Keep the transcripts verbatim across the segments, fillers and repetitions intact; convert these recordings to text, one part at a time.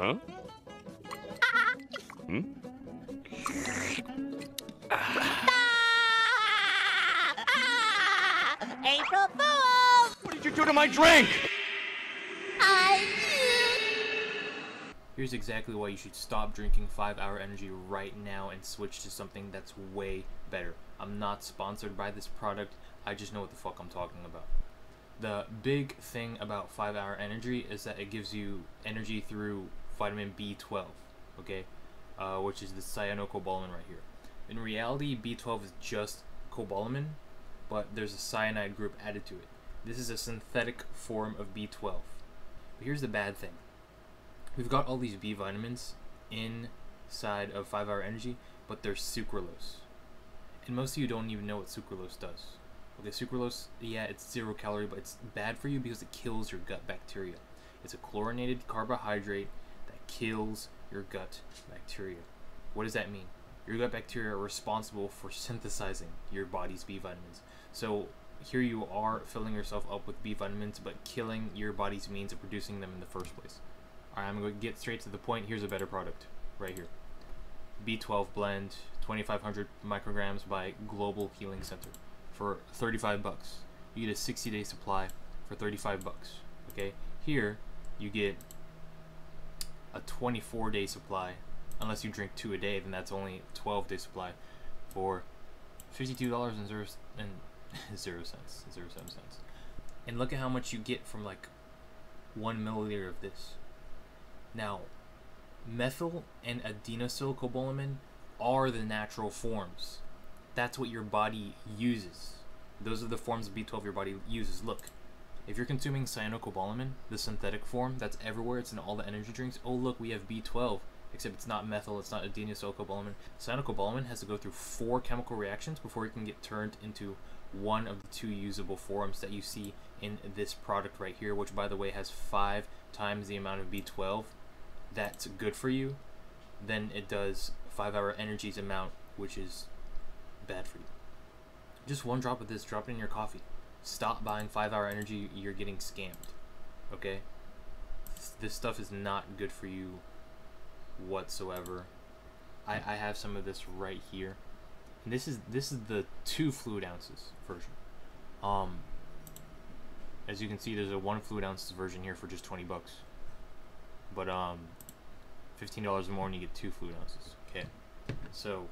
Huh? Hmm? April Fool's! What did you do to my drink? I... Here's exactly why you should stop drinking five hour energy right now and switch to something that's way better. I'm not sponsored by this product, I just know what the fuck I'm talking about. The big thing about five hour energy is that it gives you energy through vitamin B twelve, okay? Uh, which is the cyanocobalamin right here. In reality, B twelve is just cobalamin, but there's a cyanide group added to it. This is a synthetic form of B twelve. But here's the bad thing. We've got all these B vitamins inside of five hour energy, but they're sucralose. And most of you don't even know what sucralose does. Okay, sucralose, yeah, it's zero calorie, but it's bad for you because it kills your gut bacteria. It's a chlorinated carbohydrate that kills your gut bacteria. What does that mean? Your gut bacteria are responsible for synthesizing your body's B vitamins. So here you are filling yourself up with B vitamins, but killing your body's means of producing them in the first place. Alright, I'm going to get straight to the point. Here's a better product right here. B twelve blend, twenty-five hundred micrograms by Global Healing Center for thirty-five bucks. You get a sixty day supply for thirty-five bucks. Okay? Here you get a twenty-four day supply, unless you drink two a day, then that's only a twelve day supply for fifty-two dollars and zero and zero cents, zero seven cents. And look at how much you get from like one milliliter of this. Now, methyl and adenosylcobalamin are the natural forms. That's what your body uses. Those are the forms of B twelve your body uses. Look, if you're consuming cyanocobalamin, the synthetic form, that's everywhere, it's in all the energy drinks. Oh look, we have B twelve, except it's not methyl, it's not adenosylcobalamin. Cyanocobalamin has to go through four chemical reactions before it can get turned into one of the two usable forms that you see in this product right here, which by the way has five times the amount of B twelve that's good for you than it does five hour energy's amount, which is bad for you. Just one drop of this, drop it in your coffee. Stop buying five hour energy, you're getting scammed, okay? This stuff is not good for you whatsoever. I, I have some of this right here. And this is this is the two fluid ounces version. Um, as you can see, there's a one fluid ounces version here for just twenty bucks. But um, fifteen dollars more and you get two fluid ounces, okay? So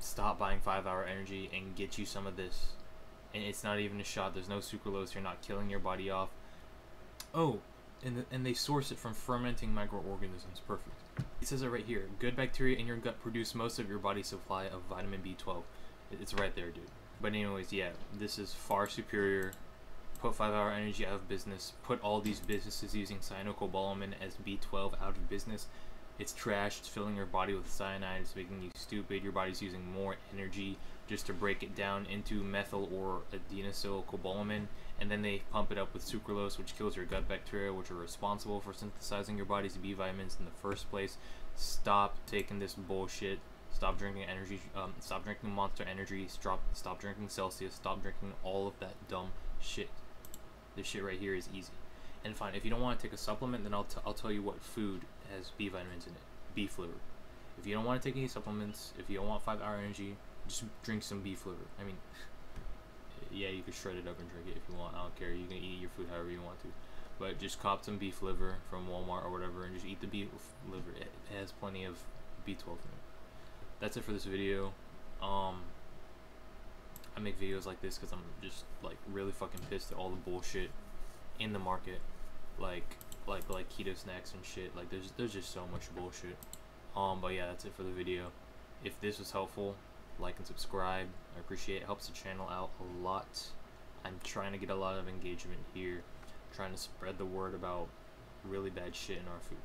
stop buying five hour energy and get you some of this. And it's not even a shot, there's no sucralose, you're not killing your body off. Oh, and, the, and they source it from fermenting microorganisms, perfect. It says it right here, good bacteria in your gut produce most of your body's supply of vitamin B twelve. It's right there, dude. But anyways, yeah, this is far superior. Put five hour energy out of business. Put all these businesses using cyanocobalamin as B twelve out of business. It's trash, it's filling your body with cyanide, it's making you stupid, your body's using more energy just to break it down into methyl or adenosylcobalamin, and then they pump it up with sucralose, which kills your gut bacteria, which are responsible for synthesizing your body's B vitamins in the first place. Stop taking this bullshit. Stop drinking energy, um, stop drinking Monster Energy, stop, stop drinking Celsius, stop drinking all of that dumb shit. This shit right here is easy. And fine, if you don't want to take a supplement, then I'll, t I'll tell you what food has B vitamins in it, B flavor. If you don't want to take any supplements, if you don't want five hour energy, just drink some B flavor. I mean, yeah, you can shred it up and drink it if you want, I don't care, you can eat your food however you want to. But just cop some beef liver from Walmart or whatever and just eat the beef liver, it has plenty of B twelve in it. That's it for this video. Um, I make videos like this because I'm just like really fucking pissed at all the bullshit in the market, like like like keto snacks and shit. Like there's there's just so much bullshit. Um but yeah, that's it for the video. If this was helpful, like and subscribe, I appreciate it. Helps the channel out a lot. I'm trying to get a lot of engagement here, trying to spread the word about really bad shit in our food.